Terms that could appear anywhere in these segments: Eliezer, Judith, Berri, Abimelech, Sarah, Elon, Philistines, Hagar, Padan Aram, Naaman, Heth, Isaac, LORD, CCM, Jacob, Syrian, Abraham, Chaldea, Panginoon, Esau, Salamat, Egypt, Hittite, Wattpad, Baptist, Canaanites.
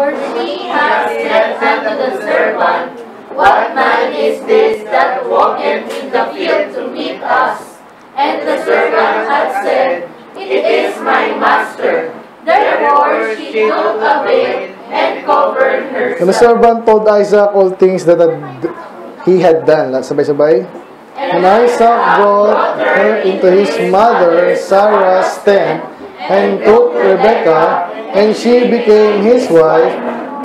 For she has said unto the servant, What man is this that walketh in the field to meet us? And the servant had said, It is my master. Therefore she took a veil and covered herself. And the servant told Isaac all things that he had done. Sabay-sabay. And Isaac brought her into his mother Sarah's tent, and took Rebekah, and she became his wife,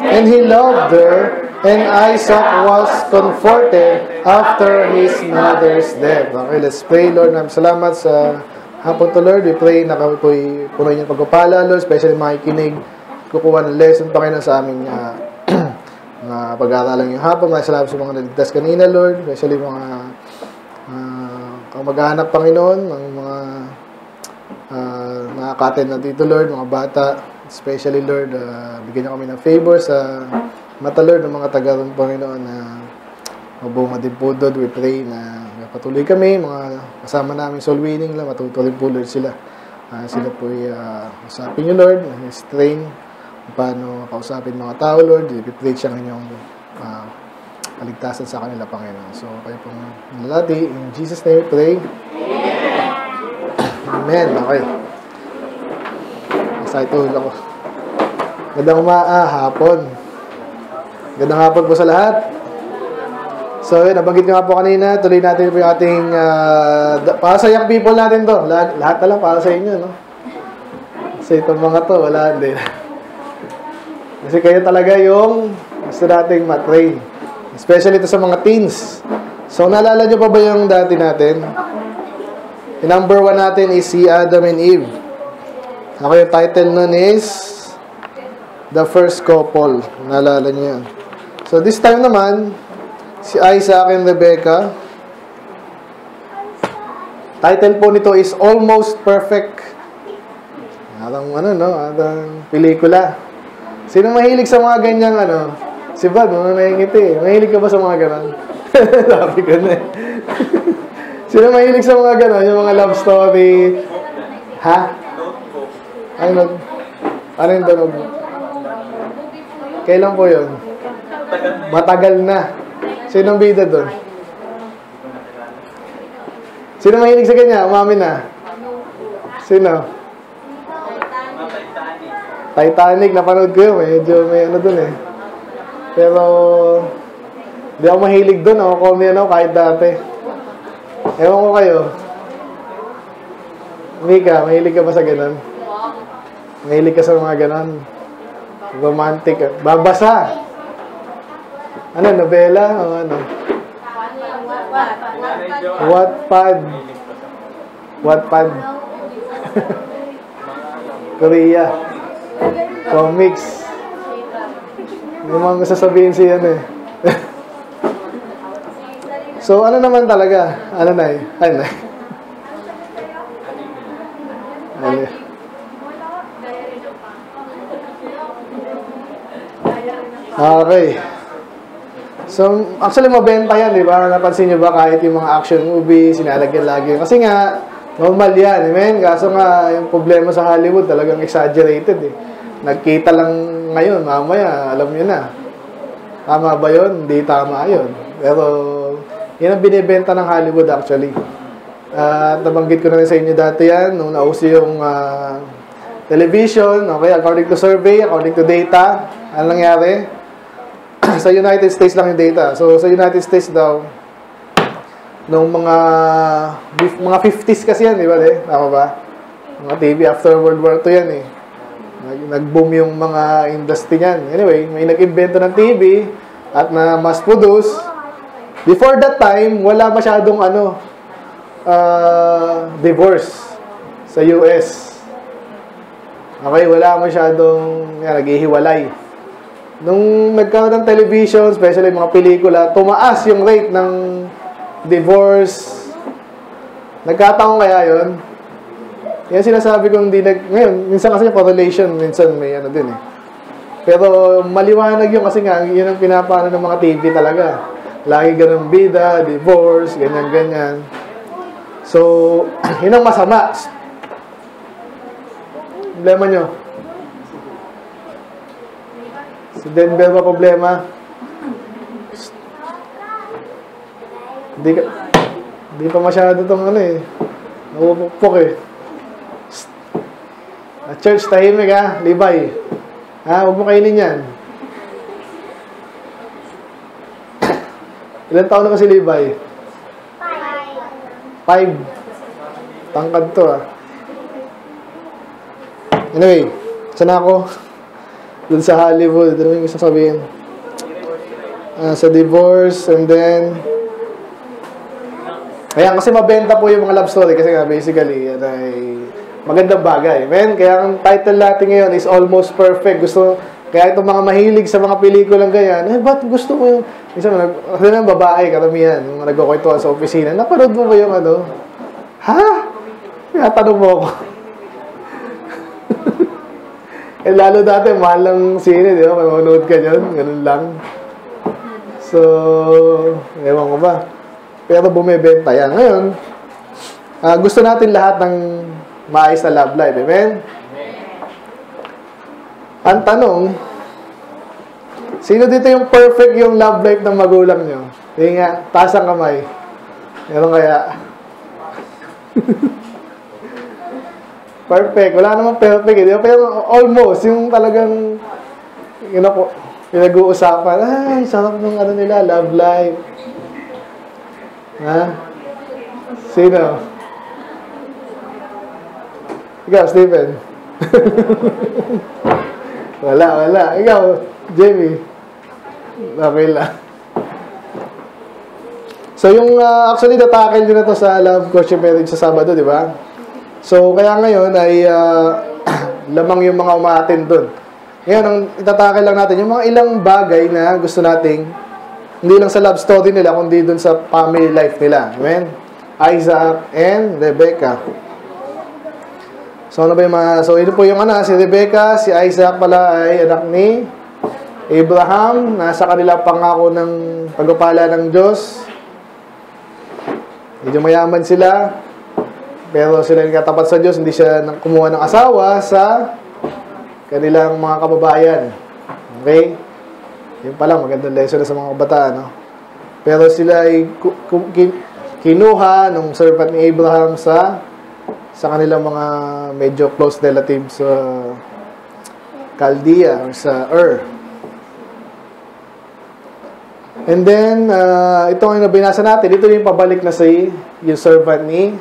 and he loved her. And Isaac was comforted after his mother's death. Okay, let's pray. Lord, namin salamat sa hapon to, Lord. We pray na kami po'y punoy niyong pagpapala, Lord, especially makikinig, kukuha ng lesson, Panginoon, sa aming pag-aaralan ngayong hapon. Maraming salamat sa mga naligtas kanina, Lord, especially mga kamag-anak, Panginoon, mga nakakaten na dito, Lord, mga bata, especially, Lord, bigyan niyo kami ng favor sa mata, Lord, ng mga taga ng Panginoon na mabuhay din po doon. We pray na patuloy kami, mga kasama namin soul winning lang, matutuloy po, Lord, sila. Sila po kausapin niyo, Lord, strain, paano kausapin mga tao, Lord. I-preach ang inyong kaligtasan sa kanila, Panginoon. So, kayo pong nalati. In Jesus' name we pray. Amen. Okay. Excited ako. Magandang hapon. Gandang hapon po sa lahat. So, yun, nabanggit ko nga po kanina, tuloy natin po yung ating, para sa young people natin to. Lahat na lang para sa inyo, no? Kasi itong mga to, wala, hindi. Kasi kayo talaga yung gusto nating matrain. Especially ito sa mga teens. So, naalala nyo pa ba yung dati natin? Yung number 1 natin is si Adam and Eve. Ako yung title nun is The First Couple. Naalala nyo yan. So, this time naman, si Isaac and Rebekah. Title po nito is Almost Perfect. Atang ano, no? Atang pelikula. Sino mahilig sa mga ganyang, ano? Si Brad, mga nangingiti. Mahilig ka ba sa mga ganon? Sabi ko na eh. Sino mahilig sa mga ganon? Yung mga love story. Ha? Ano? Ano yung donog? Kailan po yun? Matagal na. Sinong bida doon? Sino mahilig sa kanya? Umamin na. Sino? Titanic. Napanood ko yun. Medyo may ano doon eh. Pero hindi ako mahilig doon. Ako comedian ako kahit dati. Ewan ko kayo. Mika, mahilig ka ba sa ganun? Mahilig ka sa mga ganun? Romantic. Babasa. Ano, nobela? O ano? Wattpad. Wattpad. Korea. Comics. Yung mga sasabihin siya ano eh. So, ano naman talaga? Ano na eh? Ano na eh? Ano eh? Okay. So, actually, mabenta yan, di ba? Napansin nyo ba kahit yung mga action movies, sinalagyan lagi. Kasi nga, normal yan, amen? Kaso nga, yung problema sa Hollywood, talagang exaggerated, eh. Nagkita lang ngayon, mamaya, alam nyo na. Tama ba yun? Hindi tama yun. Pero, yan ang binibenta ng Hollywood, actually. Nabanggit ko na rin sa inyo dati yan, nung nauso yung television, okay, according to survey, according to data, ano nangyari? Sa United States lang yung data. So, sa United States daw, nung mga 50s kasi yan, di ba? Tama ba? Mga TV after World War II yan, eh. Nag-boom yung mga industry niyan. Anyway, may nag-invento ng TV at na mass-produce. Before that time, wala masyadong ano, divorce sa US. Okay, wala masyadong yan, naghihiwalay. Nung nagkaroon ng television, especially mga pelikula, tumaas yung rate ng divorce. Nagkataon kaya yun? Yan sinasabi kong hindi ngayon, minsan kasi yung correlation, minsan may ano din eh. Pero maliwanag yun kasi nga, yun ang pinapaano ng mga TV talaga. Lagi ganun bida, divorce, ganyan-ganyan. So, yun ang masama. Problema nyo. Si Denver pa problema. Hindi pa masyado itong ano eh. Naupukpok eh. At church, tahimik ha, libay. Ha, huwag mo kainin yan. Ilan taon na kasi libay? 5. Tangkad to ha. Anyway, sana ako? Doon sa Hollywood. Ano yung gusto sabihin? Sa divorce, and then... Ayan, kasi mabenta po yung mga love story. Kasi nga, basically, yan ay... Magandang bagay. Amen? Kaya ang title natin ngayon is Almost Perfect. Gusto, kaya itong mga mahilig sa mga pelikulang ganyan, eh, ba't gusto mo yung... Isang, kasi ng babae, karamihan, yung nagkukwento sa opisina, napanood mo ko yung ano? Ha? Natanong mo ako. Eh, lalo dati, mahal ng sine, di ba? May manood ka yun, ganun lang. So, ewan ko ba? Pero bumibenta yan. Ngayon, gusto natin lahat ng... maayos na love life. Amen? Ang tanong, sino dito yung perfect yung love life ng magulang nyo? Hindi nga, taas ang kamay. Meron kaya? Perfect. Wala namang perfect. Eh. Pero almost, yung talagang pinag-uusapan. Ay, sarap nung ano nila, love life. Ha? Sino? Ikaw, Stephen. Wala, wala. Ikaw, Jamie. Okay lang. So, yung actually, tatakil nyo na to sa love coaching marriage sa Sabado, di ba? So, kaya ngayon ay lamang yung mga umaatin dun. Ngayon, ang itatakil lang natin, yung mga ilang bagay na gusto nating, hindi lang sa love story nila, kundi dun sa family life nila. Amen? Isaac and Rebekah. So, ano ba yung mga... So, ito po yung ano, si Rebekah, si Isaac pala ay anak ni Abraham. Nasa kanila pangako ng pagpapala ng Diyos. Medyo mayaman sila. Pero sila yung katapat sa Diyos. Hindi siya kumuha ng asawa sa kanilang mga kababayan. Okay? Yun pala, magandang lesson sa mga kabataan, no? Pero sila ay kinuha ng servant ni Abraham sa kanilang mga medyo close relatives sa Chaldea or sa Ur. And then, ito ngayon na binasa natin, ito yung pabalik na si yung servant ni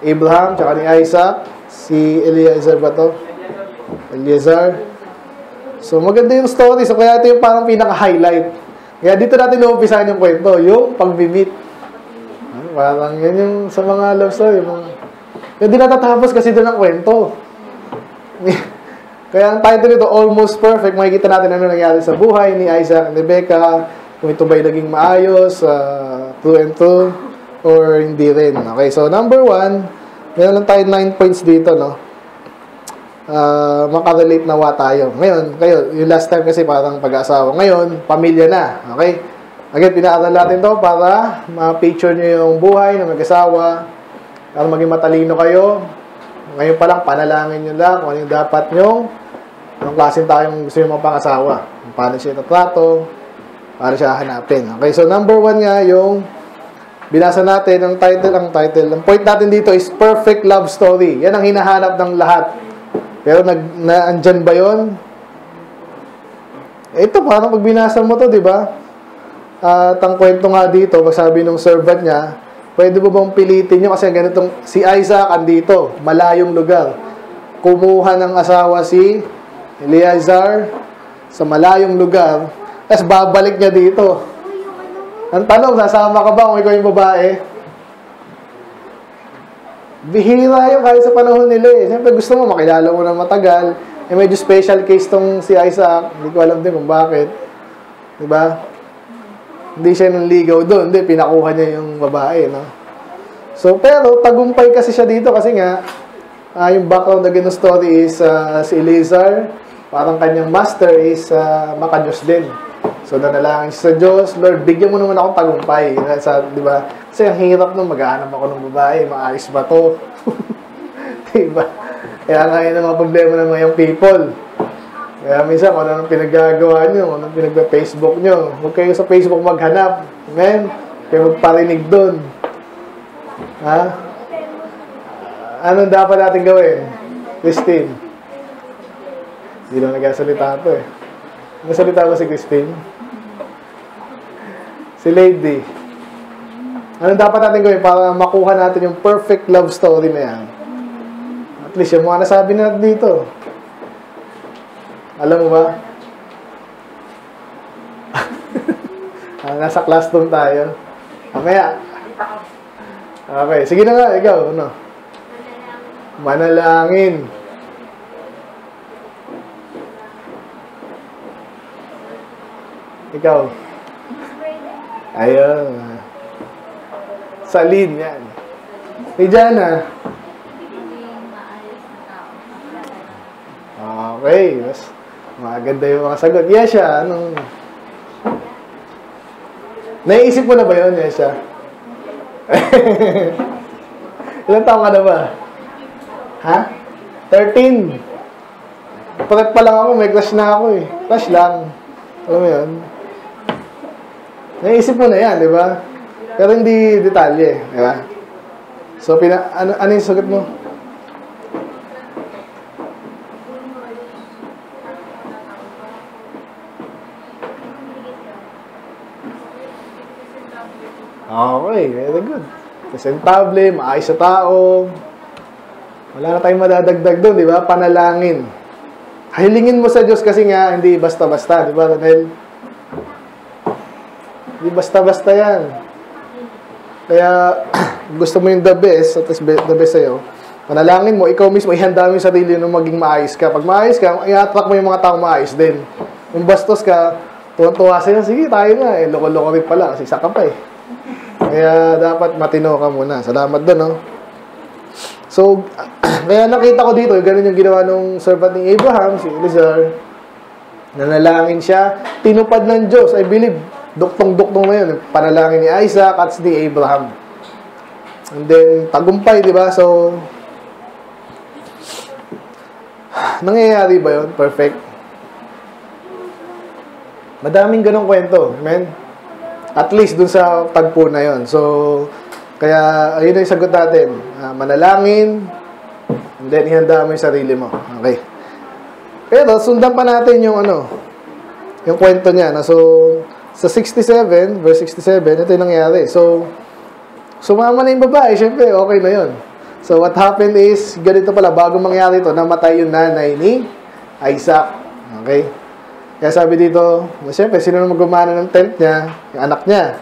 Abraham, tsaka ni Isaac, si Eliezer ba to? Eliezer. So, maganda yung story. So, kaya ito yung parang pinaka-highlight. Kaya dito natin naumpisahan yung kwento, yung pag-meet. Parang yan yung sa mga love story, mga hindi natatapos kasi doon ang kwento. Kaya ang title nito, Almost Perfect, makikita natin ano nangyari sa buhay ni Isaac and Rebekah, kung ito ba'y naging maayos, true and true, or hindi rin. Okay, so number one, meron lang tayo 9 points dito, no? Makarelate na wa tayo. Ngayon, kayo, yung last time kasi parang pag-asawa. Ngayon, pamilya na. Okay? Again, pinaaral natin to para ma-picture nyo yung buhay ng mag-asawa, para maging matalino kayo. Ngayon pa lang, panalangin nyo lang kung ano yung dapat nyo, anong klaseng tayong gusto nyo mga pangasawa, paano siya tatrato, paano siya hanapin. Okay, so number one nga yung binasa natin, ang point natin dito is perfect love story. Yan ang hinahanap ng lahat. Pero andyan ba yun? Ito, parang pag binasa mo to, diba? At ang kwento nga dito, magsabi ng servant niya, pwede mo bang pilitin nyo? Kasi ganitong si Isaac andito, malayong lugar. Kumuha ng asawa si Eliezer sa malayong lugar. Tapos babalik niya dito. Ang tanong, sasama ka ba kung ikaw yung babae? Bihira yun kahit sa panahon nila eh. Siyempre gusto mo, makilala mo na matagal. Eh, medyo special case tong si Isaac. Hindi ko alam din kung bakit. Diba? Hindi siya nanligaw doon. Hindi, pinakuha niya yung babae, no? So, pero, tagumpay kasi siya dito kasi nga, yung background na gano'ng story is si Eliezer, parang kanyang master is maka-Diyos din. So, nanalangin siya sa Diyos, Lord, bigyan mo naman akong tagumpay. Di ba? Kasi ang hirap nung maghahanap ako ng babae, maayos ba to? Di ba? Kaya nga yun ang mga problema ng mga young people. Kaya minsan, kung anong pinagagawa nyo, anong pinagpa-Facebook nyo, huwag kayo sa Facebook maghanap. Amen? Kayo magparinig doon. Ha? Anong dapat natin gawin? Christine. Hindi lang nagkasalita ito eh. Nasalita ba si Christine? Si Lady. Anong dapat natin gawin para makuha natin yung perfect love story na yan? At least yung mga nasabi natin dito. Alam mo ba? Nasa classroom tayo. Mamaya. Okay. Sige na nga. Ikaw, ano? Manalangin. Ikaw. Ayun. Salin yan. Hey, Jana. Okay. Mas maganda yung mga sagot. Yesha, anong... Naiisip mo na ba yun, Yesha? Ilan taong ka na ba? Ha? 13. Prep pa lang ako. May crush na ako eh. Crush lang. Alam mo yun? Naiisip mo na yan, di ba? Pero hindi detalye, di ba? So, ano yung sagot mo? Okay, very good. Presentable, maayos sa tao. Wala na tayong madadagdag doon, di ba? Panalangin. Hilingin mo sa Diyos kasi nga, hindi basta-basta, di ba, Ranel? Hindi basta-basta yan. Kaya, gusto mo yung the best, at least the best sa'yo, panalangin mo, ikaw mismo, ihanda mo yung sarili nung maging maayos ka. Pag maayos ka, i-attract mo yung mga tao maayos din. Kung bastos ka, tuwan-tuwa sila, sige, tayo na. Eh, loko-loko rin pala, kasi isa ka pa eh. Kaya dapat matino ka muna. Salamat doon, no? So, kaya nakita ko dito, ganun yung ginawa nung servant ni Abraham, si Eliezer. Nanalangin siya. Tinupad ng Diyos, I believe. Duktong-duktong na yun. Panalangin ni Isaac at ni Abraham. And then, tagumpay, di ba? So, nangyayari ba yun? Perfect. Madaming ganong kwento. Amen? At least dun sa tagpo na yon. So, kaya, ayun na yung sagot natin. Manalangin, and then, ihanda mo yung sarili mo. Okay. Pero, sundan pa natin yung ano, yung kwento niya. So, sa 67, verse 67, ito yung nangyari. So, sumama na yung babae, syempre, okay na yon. So, what happened is, ganito pala, bago mangyari ito, namatay yung nanay ni Isaac. Okay. Kaya sabi dito, siyempre, sino na magumana ng tent niya? Yung anak niya.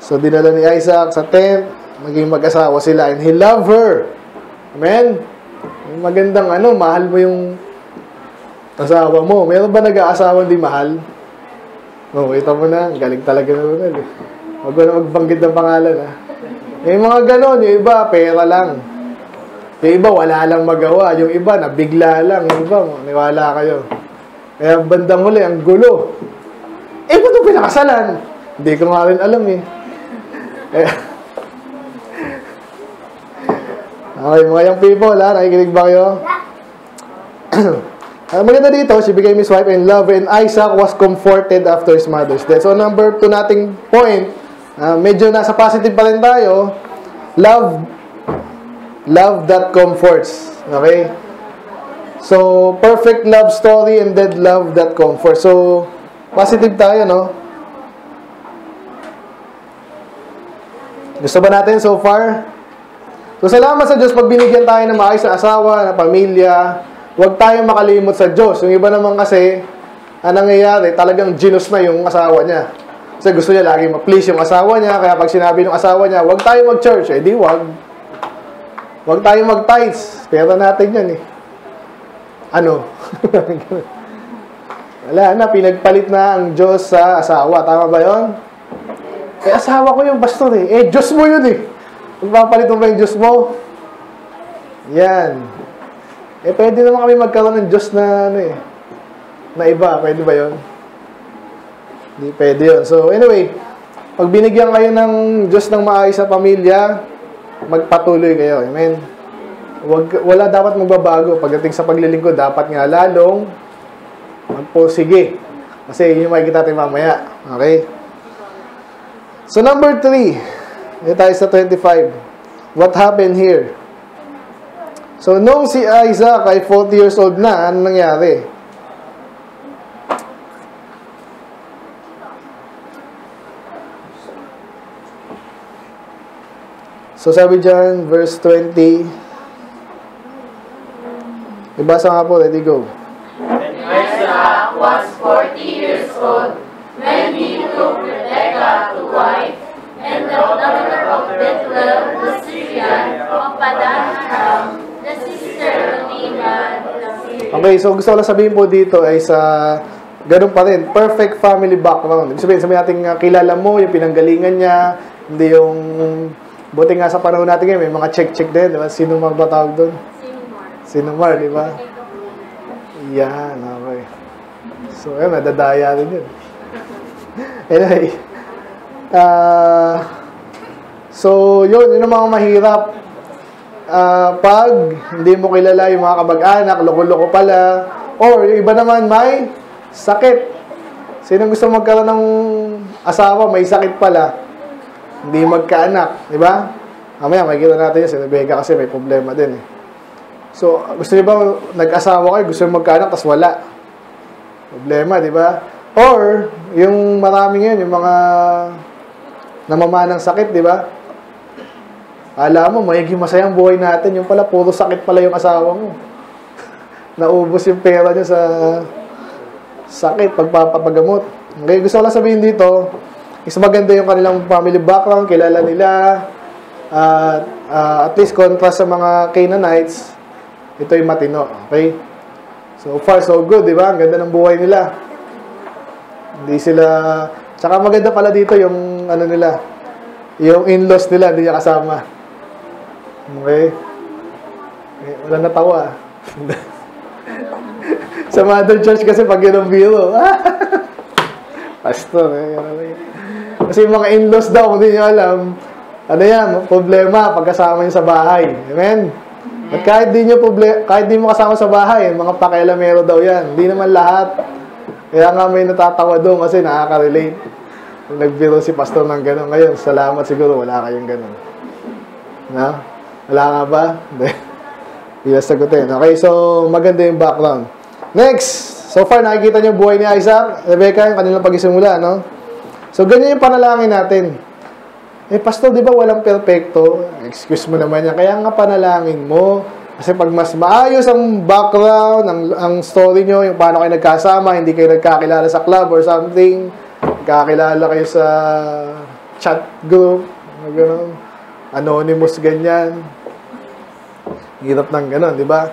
So, dinala ni Isaac sa tent, maging mag-asawa sila, and he loved her. Amen? Magandang ano, mahal mo yung asawa mo. Meron ba nag-aasawa hindi mahal? No, ito mo na, galing talaga na rin. Huwag mo na magbanggit ng pangalan, ha? Yung mga ganon, yung iba, pera lang. Yung iba, wala lang magawa. Yung iba, nabigla lang. Yung iba, maniwala kayo. Kaya bandang huli, ang gulo. Eh, ba't ang pinakasalan? Hindi ko nga rin alam eh. Okay, mga young people, ha? Nakikinig ba kayo? Maganda dito, she became his wife and loved her, and Isaac was comforted after his mother's death. So, number 2 nating point, medyo nasa positive pa rin tayo, love that comforts. Okay? So, perfect love story and dead love that comfort. So, positive tayo, no? Gusto ba natin so far? So, salamat sa Diyos pag binigyan tayo ng maayos na asawa, na pamilya. Huwag tayong makalimot sa Diyos. Yung iba naman kasi, anong nangyayari, talagang jealous na yung asawa niya. Kasi gusto niya lagi ma-please yung asawa niya. Kaya pag sinabi ng asawa niya, huwag tayong mag-church. Eh, di huwag. Huwag tayong mag-tithes. Pera natin yan, eh. Ano? Wala na, pinagpalit na ang Diyos sa asawa. Tama ba yun? Eh, asawa ko yung pastor eh. Eh, Diyos mo yun eh. Magpapalit mo ba yung Diyos mo? Yan. Eh, pwede naman kami magkaroon ng Diyos na ano eh. Na iba. Pwede ba yun? Hindi pwede yun. So, anyway. Pag binigyan kayo ng Diyos ng maayos sa pamilya, magpatuloy kayo. Amen? Wala dapat magbabago. Pagdating sa paglilingkod, dapat nga lalong o sige. Kasi yun yung makikita tayo mamaya. Okay? So number 3. Ito tayo sa 25. What happened here? So nung si Isaac ay 40 years old na, ano nangyari? So sabi dyan, verse 20. Ibasa nga po, ready, go. When Isaac was 40 years old, when he took Rebekah to wife, and the daughter of Bethlehem, the Syrian, of Padan Aram, the sister of Naaman, the Syrian. Okay, so gusto ko lang sabihin po dito ay sa ganun pa rin, perfect family background. Ibig sabihin, sabihin natin kilala mo, yung pinanggalingan niya, hindi yung... Buti nga sa panahon natin ngayon, may mga check-check din, diba? Sino mga ba tawag doon? Sinumar, diba? Yan, okay. So, ayun, nadadaya rin yun. Anyway, so, yun ang mga mahirap. Pag hindi mo kilala yung mga kabag-anak, loko-loko pala, or yung iba naman may sakit. Sino gusto magkaroon ng asawa, may sakit pala? Hindi magkaanak, di ba? Mamaya, makikita natin yun. Si Rebekah kasi may problema din eh. So, gusto niyo ba nag-asawa kayo, gusto niyo magkaanak, tapos wala. Problema, di ba? Or, yung maraming yun, yung mga namamanang sakit, di ba? Alam mo, magiging masayang buhay natin. Yung pala, puro sakit pala yung asawa mo. Naubos yung pera niya sa sakit, pagpapagamot. Okay, gusto ko lang sabihin dito, is maganda yung kanilang family background, kilala nila, at least contrast sa mga Canaanites, ito yung matino, okay? So far, so good, di ba? Ang ganda ng buhay nila. Hindi sila, tsaka maganda pala dito yung, ano nila, yung in-laws nila, hindi niya kasama. Okay? Wala na tawa. Sa mother church kasi pag yun ang biro, pastor, kasi yung mga in-laws daw, kung hindi nyo alam, ano yan, problema pagkasama nyo sa bahay. Amen? At kahit di nyo kasama sa bahay, mga pakialamero daw yan. Hindi naman lahat. Kaya nga may natatawa doon kasi nakaka-relate. Nagbiro si pastor ng gano'n. Ngayon, salamat siguro, wala kayong gano'n. Na? Wala nga ba? Hindi. Sagutin. Okay, so maganda yung background. Next! So far, nakikita nyo buhay ni Isaac, Rebekah, yung kanilang pag-isimula, no? So, ganyan yung panalangin natin. Eh, pastor, di ba walang perfecto? Excuse mo naman yan. Kaya nga panalangin mo. Kasi pag mas maayos ang background, ang story nyo, yung paano kayo nagkasama, hindi kayo nagkakilala sa club or something, nagkakilala kayo sa chat group, gano'n, anonymous, ganyan. Hirap ng gano'n, di ba?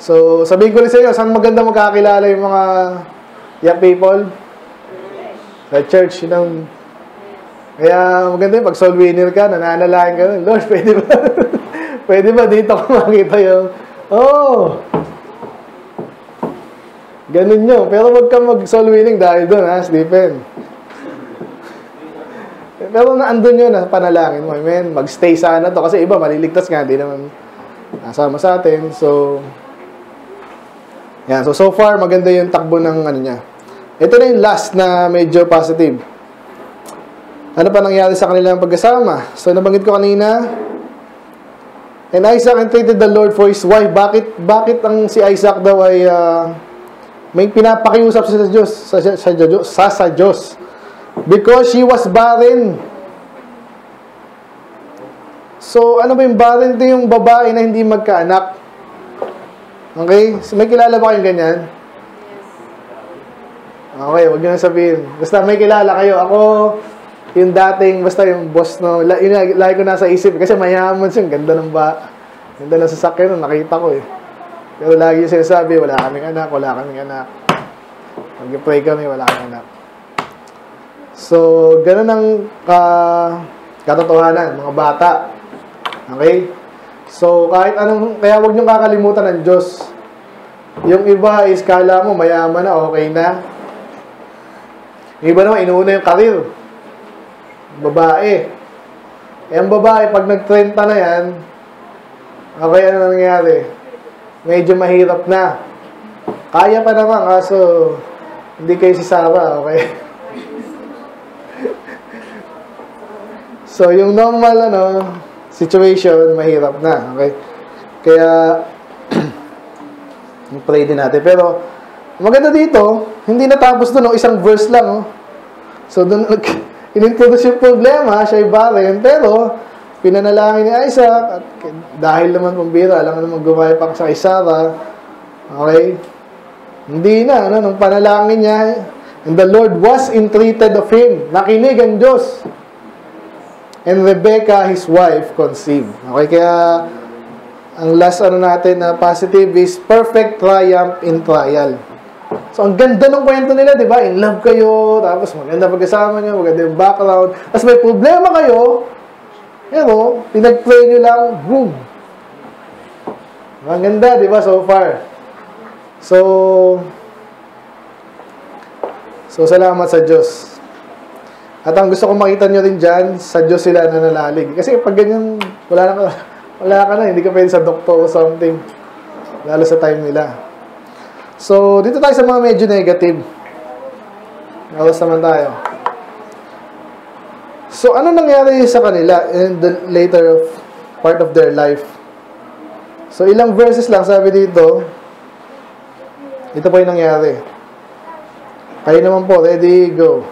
So, sabihin ko rin sa inyo, saan maganda magkakilala yung mga young people? Sa church, yun ang... Kaya maganda yung pag soul winner ka, nananalain ka, Lord, pwede ba? Pwede ba dito ko makita yung... Oh! Ganun yun. Pero wag kang mag-soul winning dahil doon, ha, Stephen? Pero naandun yun, panalangin mo, amen? Magstay sana to, kasi iba, maliligtas nga, di naman nasama sa atin, so... Yan, so far, maganda yung takbo ng ano niya. Ito na yung last na medyo positive. Ano pa nangyari sa kanilang pagkasama? So, nabanggit ko kanina. And Isaac entreated the Lord for his wife. Bakit ang si Isaac daw ay may pinapakiusap sa Diyos? Sa Diyos. Because she was barren. So, ano ba yung barren? Ito yung babae na hindi magkaanak. Okay? So, may kilala ba kayong ganyan? Okay, huwag nyo na sabihin. Basta may kilala kayo. Ako, yung dating, basta yung boss na, yun lagi ko nasa isip. Kasi mayaman siya, ganda ng sasakyan nung nakita ko eh. Pero lagi yung sinasabi, wala kaming anak, wala kaming anak. Mag-pray kami, wala kaming anak. So, ganun ang katotohanan, mga bata. Okay? So, kahit anong, kaya huwag nyo kakalimutan ng Diyos. Yung iba, iskala mo, mayaman na, okay na. Yung iba naman, inuuna yung karir. Babae. E ang babae, pag nag-30 na yan, okay, ano nangyari? Medyo mahirap na. Kaya pa naman, kaso Hindi kayo si Sarah, okay? So, yung normal, ano, situation, mahirap na, okay? Kaya, pray din natin. Pero, maganda dito, hindi natapos doon, isang verse lang, oh. So, doon, in-introduce yung problema, siya ay barren, pero, pinanalangin ni Isaac, at dahil naman pambira, alam naman gumayap ang sa Sarah, okay? Hindi na, ano, nung panalangin niya, and the Lord was entreated of him. Nakinig ang Diyos. And Rebekah, his wife, conceived. Okay, kaya, ang last ano natin na positive is perfect triumph in trial. So, ang ganda ng kwento nila, di ba? In love kayo, tapos maganda pagkasama niyo, maganda yung background. Tapos may problema kayo, pero, pinag-pray niyo lang, boom. Ang ganda, di ba, so far? So salamat sa Diyos. At ang gusto kong makita nyo rin dyan, sa Diyos sila nanalalig. Kasi pag ganyan, wala ka na, hindi ka pwede sa doktor or something. Lalo sa time nila. So, dito tayo sa mga medyo negative. Alas naman tayo. So, ano nangyari sa kanila in the later part of their life? So, ilang verses lang sabi dito, ito po yung nangyari. Kayo naman po, ready, go.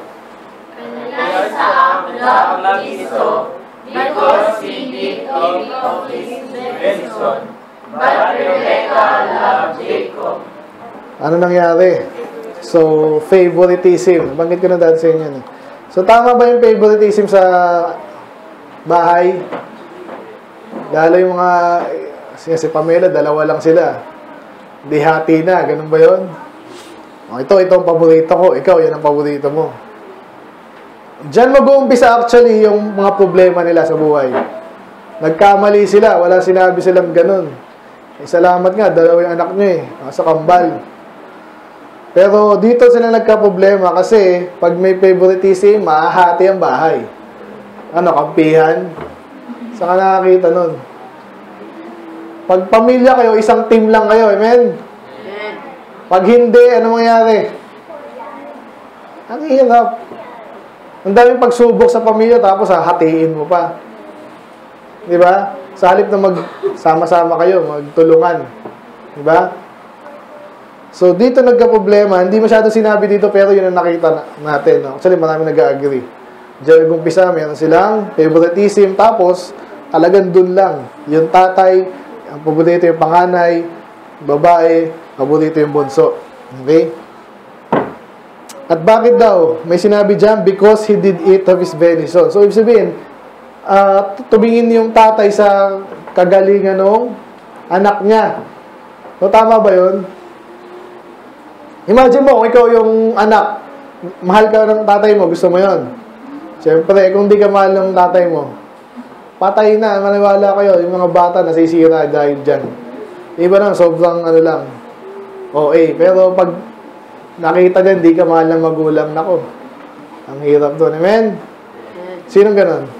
Kanila sa love Kristo, because we did think of his invention, but Rebekah loved Jacob. Ano nangyari? So, favoritism. Banggit ko na dahil sa inyo. So, tama ba yung favoritism sa bahay? Lalo yung mga, si Pamela, dalawa lang sila. Dihati na, ganun ba yun? Oh, ito ang paborito ko. Ikaw, yan ang paborito mo. Diyan mag-uumpisa actually yung mga problema nila sa buhay. Nagkamali sila. Wala sinabi silang ganun. Eh, salamat nga, dalawa yung anak nyo eh. Sa kambal. Pero dito sila nagka-problema kasi pag may favoritism, mahahati ang bahay. Ano, kampihan? Saan ka nakakita nun? Pag pamilya kayo, isang team lang kayo. Amen? Pag hindi, ano mangyari? Ang hirap. Ang daming pagsubok sa pamilya, tapos hatiin mo pa. Di ba? Sa halip na magsama-sama kayo, magtulungan. Di ba? So, dito nagka-problema. Hindi masyado sinabi dito, pero yun ang nakita natin. Actually, marami nag-agree. Diyan nag-umpisa, meron silang favoritism. Tapos, talagang dun lang. Yung tatay, ang paborito yung panganay, babae, paborito yung bunso. Okay? At bakit daw? May sinabi dyan, because he did eat of his venison. So, ibig sabihin, tumingin yung tatay sa kagalingan ng anak niya. So, tama ba yun? Imagine mo, kung ikaw yung anak, mahal ka ng tatay mo, gusto mo yun. Siyempre, kung di ka mahal ng tatay mo, patay na, maniwala kayo, yung mga bata nasisira dahil dyan. Iba lang, sobrang ano lang. Okay, pero pag nakita dyan, di ka mahal ng magulang nako. Ang hirap doon. Amen? Sinong ganun?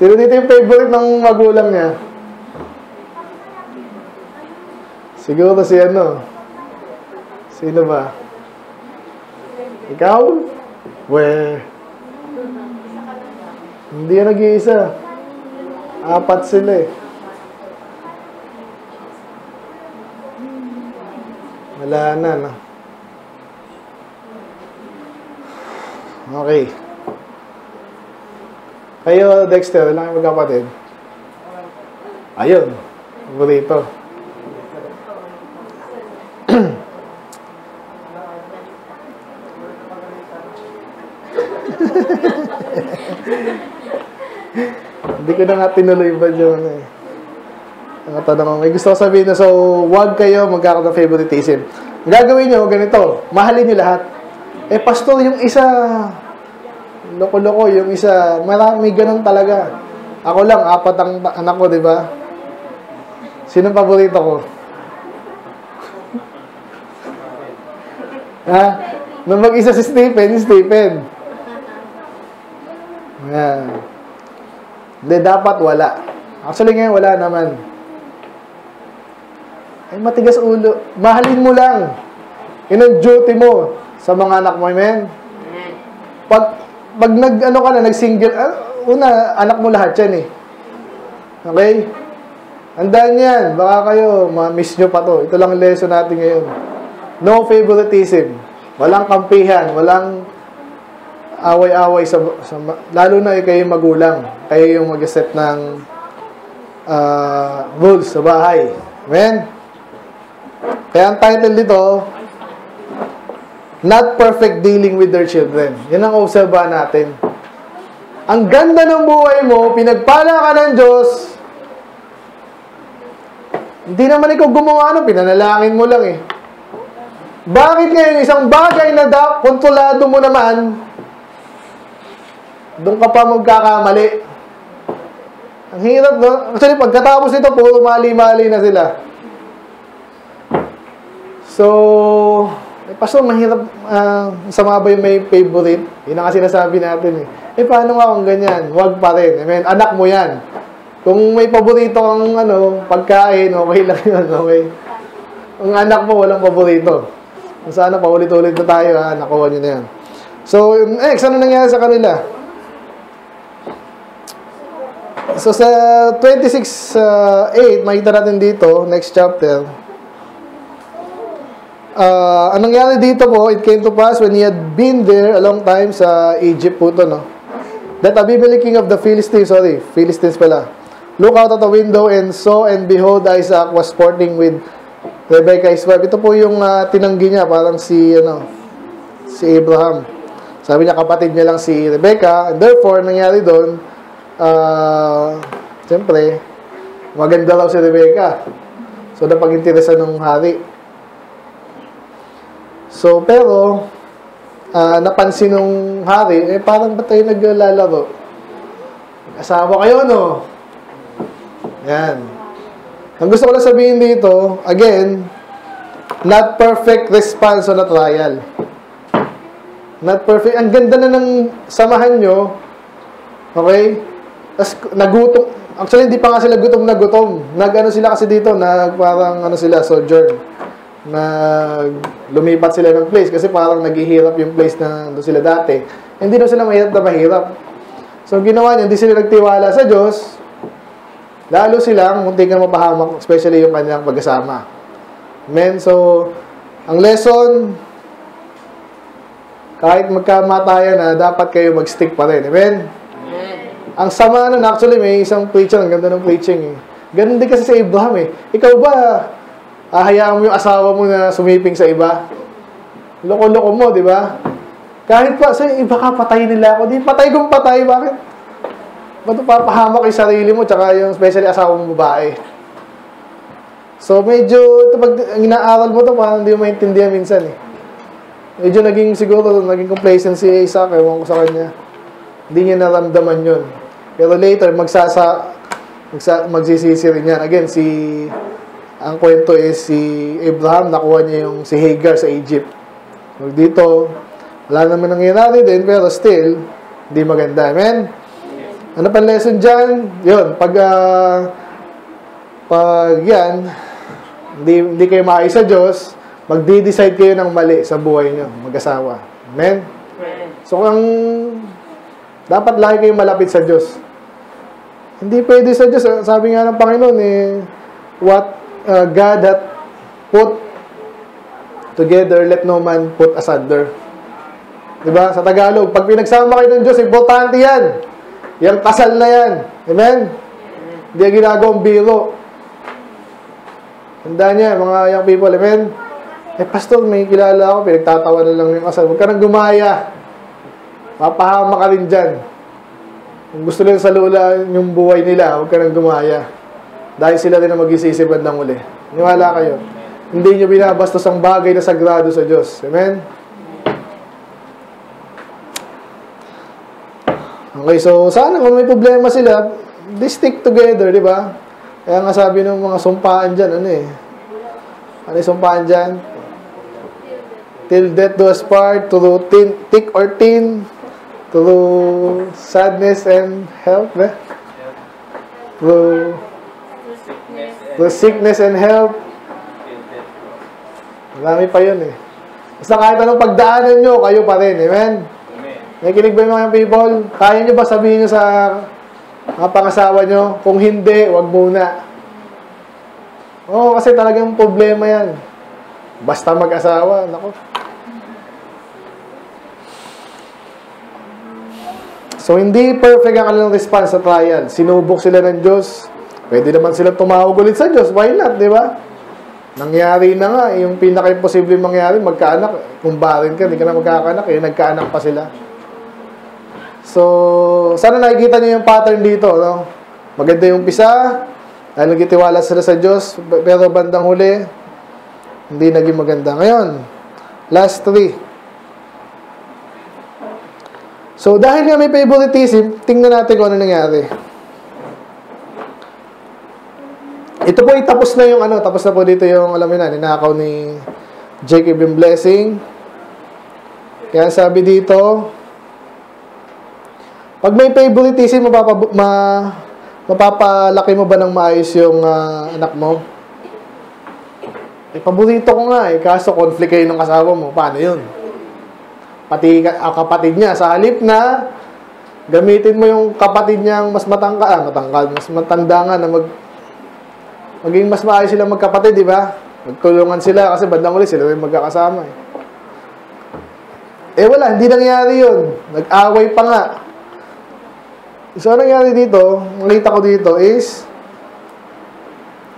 Sino dito yung favorite ng magulang niya? Siguro si ano? Sino ba? Ikaw? Where? Hindi yan nag-iisa. Apat sila eh. Wala na, no? Okay. Kayo, Dexter, lang yung magkapatid. Ayun. Burito. Hindi ko na nga tinuloy ba dyan eh. Ang tanong, may gusto ko sabihin na, so, huwag kayo magkakaroon ng favoritism. Gagawin nyo, ganito, mahalin nyo lahat. Eh, pastor, yung isa, loko-loko, yung isa, marami ganun talaga. Ako lang, apat ang anak ko, diba? Sinong paborito ko? Ha? Nung mag-isa si Stephen. Ayan. Hindi, dapat wala. Actually ngayon, wala naman. Ay, matigas ulo. Mahalin mo lang. Yun ang duty mo sa mga anak mo. Amen? Pag nag-ano ka na, nag-single, una, anak mo lahat yan eh. Okay? Andaan yan. Baka kayo, ma-miss nyo pa to. Ito lang lesson natin ngayon. No favoritism. Walang kampihan. Walang away-away. Lalo na kayo yung magulang. Kayo yung mag-set ng rules sa bahay. Amen? Kaya ang title dito, Not Perfect Dealing with Their Children. Yan ang obserbahan natin. Ang ganda ng buhay mo, pinagpala ka ng Diyos, hindi naman ikaw gumawa ano, pinanalangin mo lang eh. Bakit ngayon, isang bagay na kontrolado mo naman, doon ka pa magkakamali. Ang hirap, no? Actually, pagkatapos nito, puro mali-mali na sila. So, Pastor, mahirap, sama ba yung may favorite? Yun ang sinasabi natin eh. Paano nga kung ganyan? Huwag pa rin. Amen. Anak mo yan. Kung may paborito kang ano, pagkain, okay lang yun. Okay. Ang anak mo, walang paborito. Sana paulit-ulit na tayo, ha? Nakuha nyo na yan. So, yung next, ano nangyari sa kanila? So, sa 26:8, makita natin dito, next chapter. Anong nangyari dito po, it came to pass when he had been there a long time sa Egypt po ito, no? That Abimelech king of the Philistines, Philistines pala, look out at the window and saw and behold Isaac was sporting with Rebekah his wife. Ito po yung tinanggi niya, parang si, si Abraham. Sabi niya kapatid niya lang si Rebekah, and therefore, nangyari doon, siyempre, maganda raw si Rebekah. So, napag-interesa ng hari. So, pero, napansin nung hari, parang ba tayo naglalaro? Asawa kayo, no? Yan. Ang gusto ko lang sabihin dito, again, not perfect response on a trial. Not perfect. Ang ganda na ng samahan nyo, okay? Tapos, nagutom. Actually, hindi pa nga sila gutom na gutom. Nag-ano sila kasi dito, nag-parang ano sila, sojourn. Lumipat sila ng place kasi parang naghihirap yung place na doon sila dati. Hindi doon sila mahirap na mahirap. So, ginawa niya, hindi sila nagtiwala sa Diyos, lalo silang munti kang mapahamak, especially yung kanyang pagkasama. Amen? So, ang lesson, kahit magkamatayan na, dapat kayo mag-stick pa rin. Amen? Amen. Ang sama nun, actually, may isang preacher, ang ganda ng preaching. Ganun din kasi sa Abraham eh. Ikaw ba, hayaan mo yung asawa mo na sumiping sa iba. Loko-loko mo, di ba? Kahit pa, sa iba ka, patay nila ako. Di, patay kong patay. Bakit? Ba't papahamak yung sarili mo tsaka yung especially asawa mong babae? So, medyo, ito, pag inaaral mo ito, parang hindi mo maintindihan minsan eh. Medyo naging siguro, naging complacent si Isaac. Ewan ko sa kanya. Hindi niya naramdaman yun. Pero later, magsisisi rin yan. Again, si... Ang kwento is si Abraham, nakuha niya yung si Hagar sa Egypt. So, dito, wala naman nangyayari din, pero still, hindi maganda. Amen? Ano pa lesson dyan? Yun, pag yan, hindi kayo maayos sa Diyos, magde-decide kayo ng mali sa buhay niyo, mag-asawa. Amen? So, dapat lagi kayong malapit sa Diyos. Hindi pwede sa Diyos. Sabi nga ng Panginoon, what God hath put together, let no man put asunder. Diba? Sa Tagalog, pag pinagsama kayo ng Diyos, importante yan. Yung kasal na yan. Amen? Hindi ang ginagawang biro. Handa niya, mga young people. Amen? Pastor, may kilala ako, pinagtatawa na lang yung kasal. Huwag ka nang gumaya. Mapahama ka rin dyan. Kung gusto lang salulaan yung buhay nila, huwag ka nang gumaya. Dahil sila rin ang mag-isisipan lang uli. Niwala kayo. Hindi nyo binabastos ang bagay na sagrado sa Diyos. Amen? Okay, so sana kung may problema sila, they stick together, di ba? Kaya nga sabi ng mga sumpaan dyan, Ano yung sumpaan dyan? Till death do us part, through thick or thin, through sadness and health, through... The sickness and health. Marami pa yun Basta kahit anong pagdaanan nyo, kayo pa rin. Amen? Amen. Nakikinig ba yung mga people? Kaya nyo ba sabihin nyo sa mga pangasawa nyo? Kung hindi, wag muna. Oo, kasi talagang problema yan. Basta mag-asawa. Nako. So, hindi perfect ang kanilang response sa trial. Sinubok sila ng Diyos. Pwede naman sila tumawag ulit sa Diyos. Why not, di ba? Nangyari na nga. Yung pinaka-imposible mangyari, magkaanak. Kung barin ka, hindi ka na magkakaanak. Eh, nagkaanak pa sila. So, sana nakikita niyo yung pattern dito. No? Maganda yung pisa. Dahil nagitiwala sila sa Diyos. Pero bandang huli, hindi naging maganda. Ngayon, last three. So, dahil nga may favoritism, tingnan natin kung ano nangyari. Ito po, itapos na yung ano, tapos na po dito yung, alam mo na, ninakaw ni Jacob yung blessing. Kaya sabi dito, pag may favoritism, mapapalaki mo ba ng maayos yung anak mo? Eh, paborito ko nga eh, kaso conflict kayo ng kasama mo, paano yun? Pati kapatid niya, sa halip na gamitin mo yung kapatid niyang mas matanda nga na maging mas maayos silang magkapatid, di ba? Magtulungan sila kasi bandang ulit sila rin magkakasama eh. Eh wala, hindi nangyari yun. Nag-away pa nga. So, anong nangyari dito, nakita ko dito is,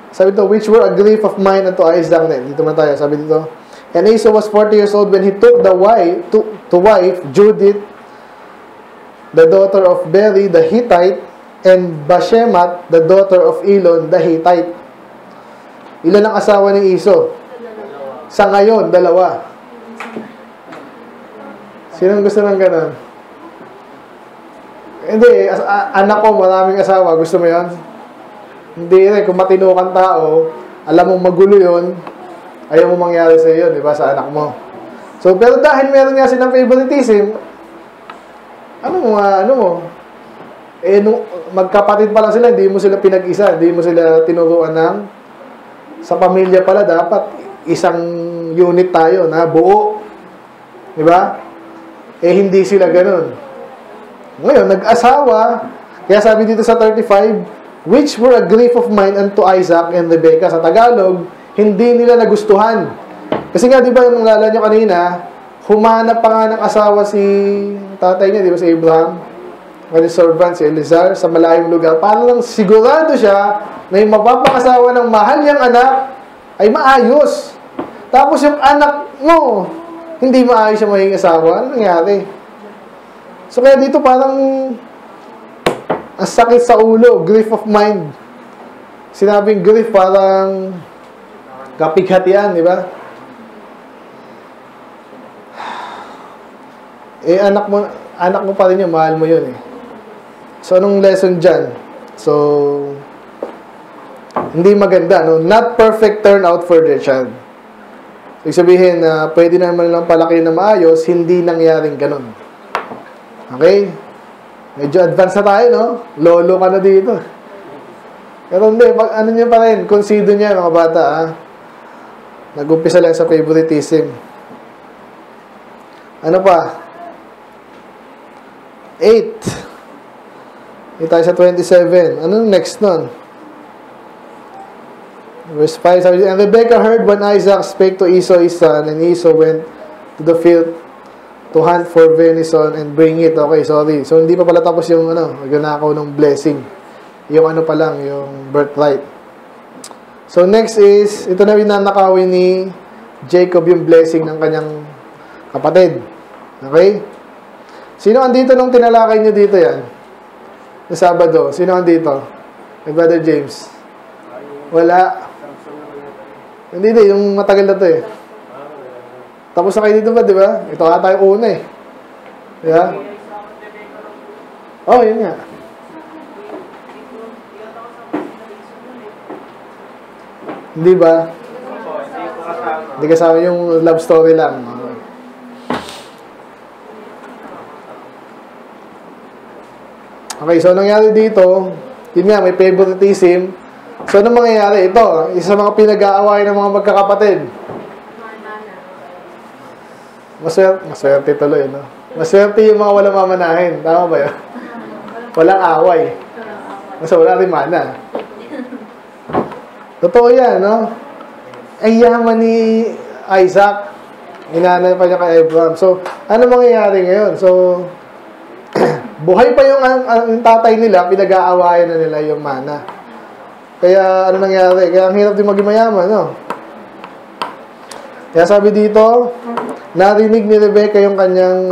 sabi dito, which were a grief of mine unto Isaac. Dito na tayo, sabi dito, and Esau was 40 years old when he took to wife Judith, the daughter of Berri, the Hittite, and Bashemat, the daughter of Elon, the Hittite. Ilan ang asawa ni Esau? Sa ngayon, dalawa. Sinong gusto ng ganun? Hindi, anak ko, maraming asawa. Gusto mo yun? Hindi rin. Kung matino kang tao, alam mong magulo yun, ayaw mo mangyari sa iyo, di ba, sa anak mo. So, pero dahil meron nga silang favoritism, ano mo, eh, nung magkapatid pala sila, hindi mo sila pinag-isa, hindi mo sila tinuruan ng, sa pamilya pala, dapat isang unit tayo na buo. Di ba? Eh, hindi sila ganun. Ngayon, nag-asawa, kaya sabi dito sa 35, which were a grief of mine unto Isaac and Rebekah. Sa Tagalog, hindi nila nagustuhan. Kasi nga, di ba, nung lala nyo kanina, humanap pa nga ng asawa si tatay niya, di ba, si Abraham, kanyang servant, si Eliezer, sa malayong lugar. Para lang sigurado siya na yung mapapakasawa ng mahal niyang anak ay maayos. Tapos yung anak mo, hindi maayos siya maging asawa. Ano nangyari? So, kaya dito parang ang sakit sa ulo, grief of mind. Sinabing grief, parang kapighatian, di ba? Eh, anak mo pa rin yun, mahal mo yun eh. So, anong lesson dyan? So, hindi maganda, no? Not perfect turnout for their child. Ibig sabihin na pwede naman lang palaki na maayos, hindi nangyaring ganun. Okay? Medyo advance na tayo, no? Lolo ka na dito. Pero hindi, ano nyo pa rin, consider nyo mga bata, ha? Nag-umpisa lang sa favoritism. Ano pa? 8. Dito tayo sa 27. Ano next nun? Verse 5. And Rebekah heard when Isaac spake to Esau his son, and Esau went to the field to hunt for venison and bring it. Okay, sorry. So, hindi pa pala tapos yung ano, magnanakaw ng blessing. Yung ano pa lang, yung birthright. So, next is, ito na binanakawin ni Jacob yung blessing ng kanyang kapatid. Okay? Sino andito nung tinalakay niyo dito yan? Sa Sabado. Sino andito? My brother James. Wala. Hindi din, yung matagal na to eh. Tapos na kayo dito ba, di ba? Ito nga tayo una eh. Yeah? Oh, yun nga. Hindi ba? Hindi kasama yung love story lang. Okay. Okay, so nangyari dito, yun nga, may favoritism. So, anong mangyayari? Ito, isa mga pinag-aaway ng mga magkakapatid. Maswerte tuloy, no? Maswerte yung mga walang mamanahin. Tama ba yun? Walang away. Masa wala rin mana. Totoo yan, no? Ay yaman ni Isaac. Inanay pa niya kay Abraham. So, ano mangyayari ngayon? So, buhay pa yung tatay nila, pinag-aawayan na nila yung mana. Kaya, ano nangyari? Kaya, ang hirap din maging mayaman, no? Kaya sabi dito, narinig ni Rebekah yung kanyang,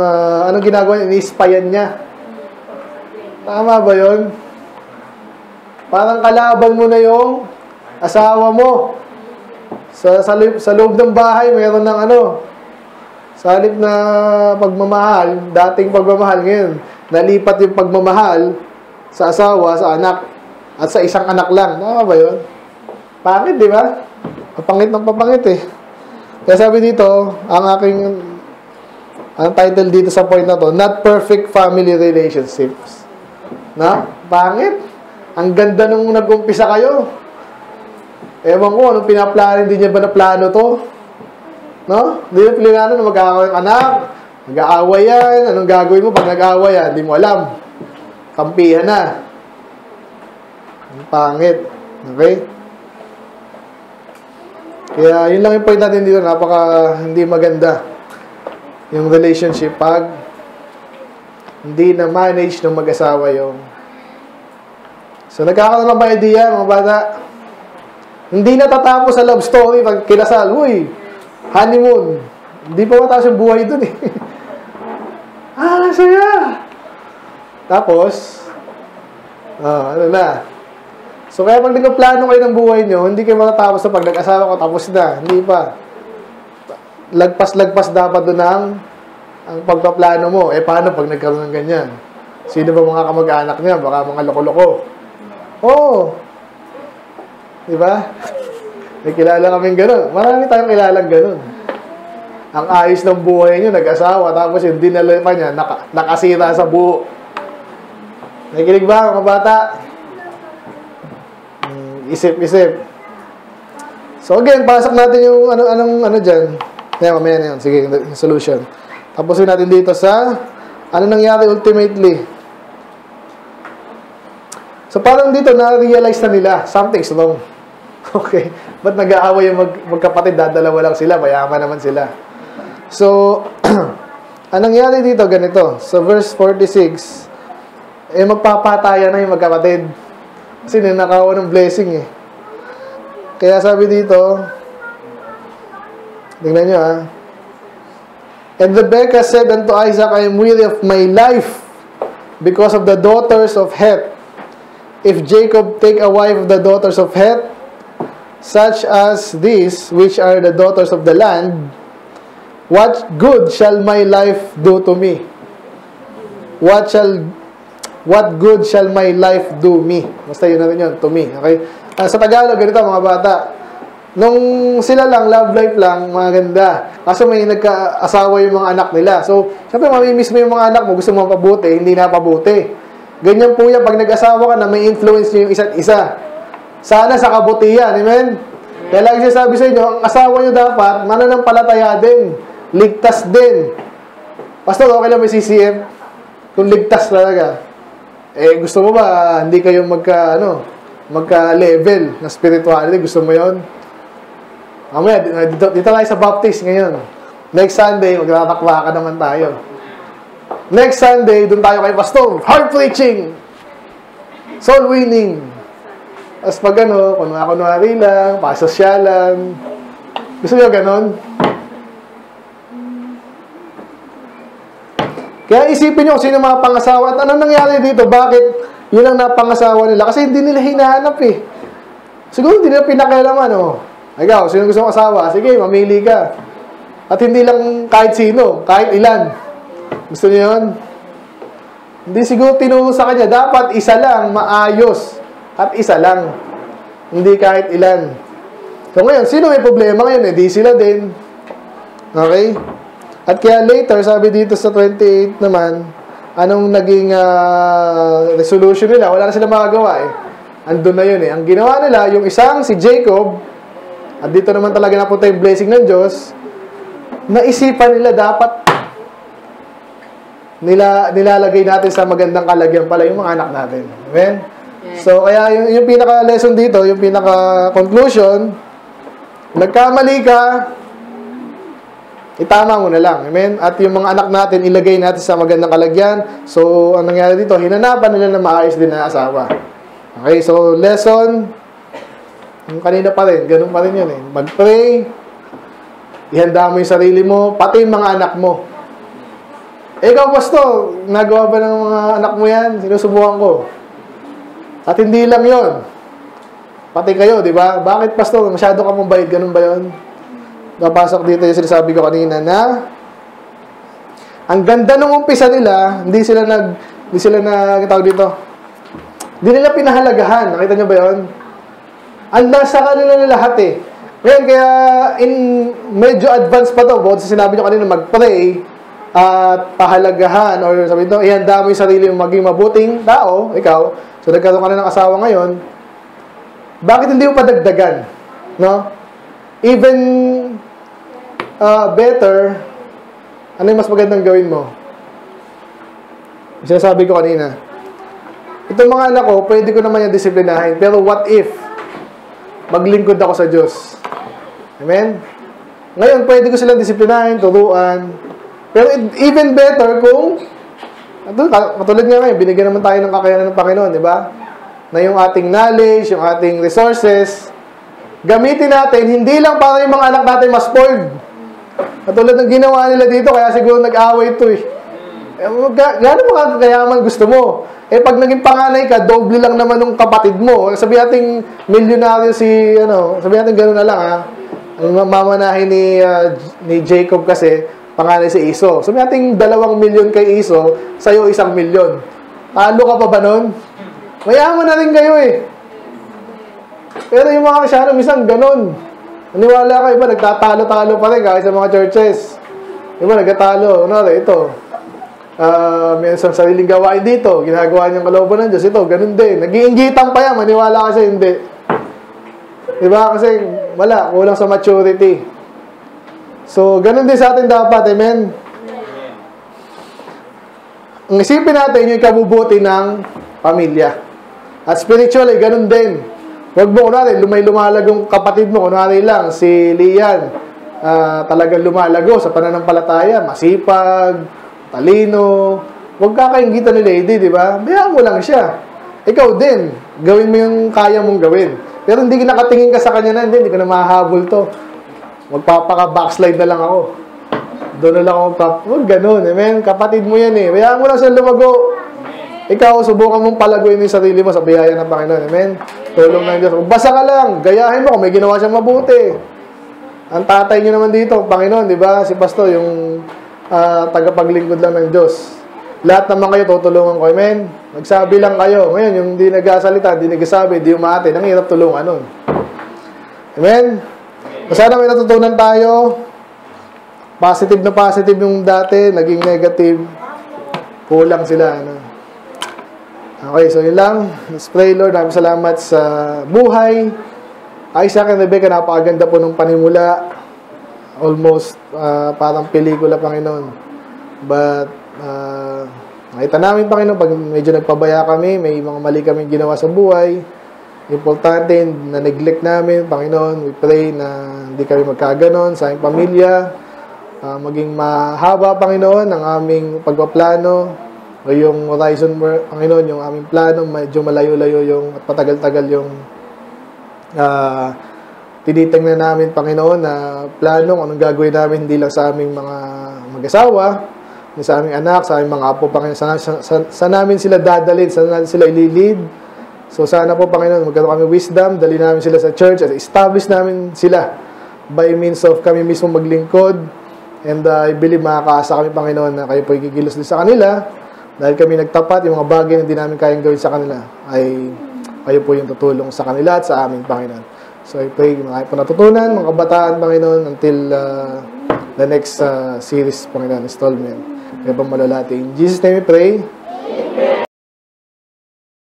anong ginagawa niya? Inispayan niya. Tama ba yun? Parang kalaban mo na yung asawa mo. Sa loob ng bahay, mayroon ng ano, salip na pagmamahal, dating pagmamahal ngayon, nalipat yung pagmamahal sa asawa, sa anak, at sa isang anak lang. Tama ba yun? Pangit, di ba? Papangit ng papangit eh. Kaya sabi dito, ang aking, ang title dito sa point na to, Not Perfect Family Relationships. Na? Pangit? Ang ganda nung nag-umpisa kayo. Ewan ko, anong pinaplano, hindi niya ba na plano to? No? Hindi na plinano na mag-aaway ang anak, mag-aaway yan, anong gagawin mo pag nag-aaway yan? Hindi mo alam. Kampihan na. Ang pangit. Okay? Kaya yun lang yung point natin dito, napaka hindi maganda yung relationship pag hindi na manage ng mag-asawa yung. So nagkakaroon ng idea mga bata, hindi natatapos sa love story pag kinasal, uy, honeymoon. Hindi pa matapos yung buhay dun eh. Ah, saya! Tapos, ano na. So, kaya pag nagplano kayo ng buhay nyo, hindi kayo matatapos na pag nag-asawa ko, tapos na. Hindi pa. Lagpas-lagpas dapat doon ang pagpaplano mo. Eh, paano pag nagkaroon ng ganyan? Sino ba mga kamag-anak niya? Baka mga loko-loko. Oo. Diba? May kilala kaming ganun. Marami tayong kilalang ganun. Ang ayos ng buhay nyo, nag-asawa, tapos yung dinala pa niya, nakasira sa buo. Nakikinig ba, mga bata? Isip-isip. So again, pasok natin yung ano dyan. Ayan, mamaya na yun. Sige, yung solution. Tapusin natin dito sa ano nangyari ultimately. So parang dito, na-realize na nila something's wrong. Okay. Ba't nag-aaway yung magkapatid? Dadalawa lang sila. Mayaman naman sila. So, anong nangyari dito? Ganito. So verse 46, eh magpapatayan na yung magkapatid. Kasi ninakawa ng blessing eh. Kaya sabi dito, tingnan nyo ha. And Rebekah said unto Isaac, I am weary of my life because of the daughters of Heth. If Jacob take a wife of the daughters of Heth, such as these, which are the daughters of the land, what good shall my life do to me? What good shall my life do me? Basta yun natin yun, to me. Okay? Sa Tagalog, ganito mga bata. Nung sila lang, love life lang, maganda. Kaso may nagka-asawa yung mga anak nila. So, syempre, mamimiss mo yung mga anak mo. Gusto mo mapabuti, hindi na pabuti. Ganyan po yan. Pag nag-asawa ka na, may influence nyo yung isa't isa. Sana sa kabutihan. Amen? Kaya lagi siya sabi sa inyo, ang asawa nyo dapat, mananampalataya din. Ligtas din. Pastor, okay lang may CCM? Kung ligtas talaga. Eh, gusto mo ba hindi kayo magka-level na spirituality? Gusto mo yun? Mamaya, dito tayo sa Baptist ngayon. Next Sunday, magtatakwa ka naman tayo. Next Sunday, doon tayo kay Pastor. Hard preaching! Soul winning! Tapos pag ano, kunwari lang, pasosyalan. Gusto nyo ganon? Kaya isipin nyo sino mga pangasawa at anong nangyari dito, bakit yun ang napangasawa nila kasi hindi nila hinahanap eh. Siguro hindi nila pinakailaman oh. Ikaw, sino gusto mong asawa? Sige, mamili ka. At hindi lang kahit sino, kahit ilan. Gusto nyo yun? Hindi siguro tinuro sa kanya, dapat isa lang, maayos. At isa lang. Hindi kahit ilan. So ngayon, sino may problema ngayon? Eh, di sila din. Okay? At kaya later, sabi dito sa 28 naman, anong naging resolution nila? Wala na silang magagawa eh. Andun na yun eh. Ang ginawa nila, yung isang si Jacob, at dito naman talaga napunta yung blessing ng Diyos, naisipan nila dapat nilalagay natin sa magandang kalagyan pala yung mga anak natin. Amen? So, kaya yung pinaka-lesson dito, yung pinaka-conclusion, nagkamali ka, itama mo na lang. Amen? At yung mga anak natin, ilagay natin sa magandang kalagyan. So, ang nangyari dito, hinanapan nila na maayos din na asawa. Okay, so lesson, yung kanina pa rin, ganun pa rin yun eh. Mag-pray, ihanda mo yung sarili mo, pati yung mga anak mo. Ikaw, pasto, nagawa ba ng mga anak mo yan? Sinusubukan ko. At hindi lang yun. Pati kayo, di ba? Bakit, pasto? Masyado ka mong bayad. Ganun ba yun? Napasok dito yung sinasabi ko kanina na ang ganda nung umpisa nila, hindi nila pinahalagahan. Nakita nyo ba yun? Ang nasa kanila nila lahat eh. Ngayon, kaya medyo advanced pa to. Bukod sa sinabi nyo kanina, mag-pray, at pahalagahan or sabi nito, ihanda mo yung sarili mong maging mabuting tao, ikaw. So nagkaroon ka na ng asawa ngayon, bakit hindi mo padagdagan? No? Even better, ano yung mas magandang gawin mo? Sinasabi ko kanina, itong mga anak ko, pwede ko naman yung disiplinahin, pero what if maglingkod ako sa Diyos? Amen? Ngayon, pwede ko silang disiplinahin, turuan. Pero even better kung katulad nga ngayon, binigyan naman tayo ng kakayanan ng Panginoon, di ba? Na yung ating knowledge, yung ating resources, gamitin natin, hindi lang para yung mga anak natin mas spoiled. Katulad ng ginawa nila dito, kaya siguro nag-away ito eh. Gano'n mga kakayaman gusto mo? Eh pag naging panganay ka, doble lang naman ng kapatid mo. Sabi natin, milyonaryo si, sabi natin gano'n na lang ha. Ang mamanahin ni Jacob kasi, pangalan si Esau. So, may ating 2 milyon kay Esau, sa'yo 1 milyon. Talo ka pa ba nun? Mayaman na rin kayo eh. Pero yung mga kasyano, misang ganun. Naniwala kayo ba, nagtatalo-talo pa rin kahit sa mga churches. Diba, nagtatalo. Ano rin, ito. May isang sariling gawain dito. Ginagawa niyang kalooban ng Diyos. Ito, ganun din. Nag-iingitan pa yan. Maniwala kasi hindi. Diba? Kasi, wala. Kulang sa maturity. So, ganun din sa atin dapat, amen? Ang isipin natin yung ikabubuti ng pamilya. At spiritually, ganun din. Huwag mo, kunwari, lumalago yung kapatid mo, kunwari lang, si Lian, talagang lumalago sa pananampalataya, masipag, talino. Huwag kakaingitan ni lady, di ba? Bayaan mo lang siya. Ikaw din, gawin mo yung kaya mong gawin. Pero hindi nakatingin ka sa kanya na, hindi ko na mahahabol to. Magpapaka-backslide na lang ako. Doon na lang ako. Huwag ganun. Amen? Kapatid mo yan eh. Bayaan mo lang siya lumago. Ikaw, subukan mong palaguin yung sarili mo sa biyaya ng Panginoon. Amen? Tulong ng Diyos. Basa ka lang. Gayahin mo kung may ginawa siyang mabuti. Ang tatay nyo naman dito, Panginoon, di ba? Si Pastor, yung tagapaglingkod lang ng Diyos. Lahat naman kayo, tutulungan ko. Amen? Magsabi lang kayo. Ngayon, yung hindi nagsasalita, hindi nagsasabi, hindi umaatin. Ang hirap tulungan nun. Amen? Sana may natutunan tayo. Positive na positive yung dati, naging negative. Kulang sila. Ano? Okay, so yun lang. Let's pray, Lord. Maraming salamat sa buhay. Isaac and Rebekah, napakaganda po nung panimula. Almost parang pelikula, Panginoon. But, nakita namin, Panginoon, pag medyo nagpabaya kami, may mga mali kaming ginawa sa buhay. Importante na neglect namin, Panginoon, we pray na hindi kami magkaganon sa aming pamilya, maging mahaba, Panginoon, ang aming pagpaplano o yung horizon, Panginoon, yung aming plano, medyo malayo-layo yung at patagal-tagal yung tinitingnan namin, Panginoon, na plano, anong gagawin namin, hindi lang sa aming mga mag-asawa, sa aming anak, sa aming mga apo, Panginoon, sa namin sila dadalhin, sa namin sila ililid. So, sana po, Panginoon, magkaroon kami wisdom, dali namin sila sa church, at establish namin sila by means of kami mismo maglingkod. And I believe makakaasa kami, Panginoon, na kayo po ikikilos din sa kanila. Dahil kami nagtapat, yung mga bagay na hindi namin kayang gawin sa kanila, ay kayo po yung tutulong sa kanila at sa amin, Panginoon. So, I pray, mga kayo po natutunan, mga kabataan, Panginoon, until the next series, Panginoon, installment. Kaya po malalati. In Jesus' name we pray.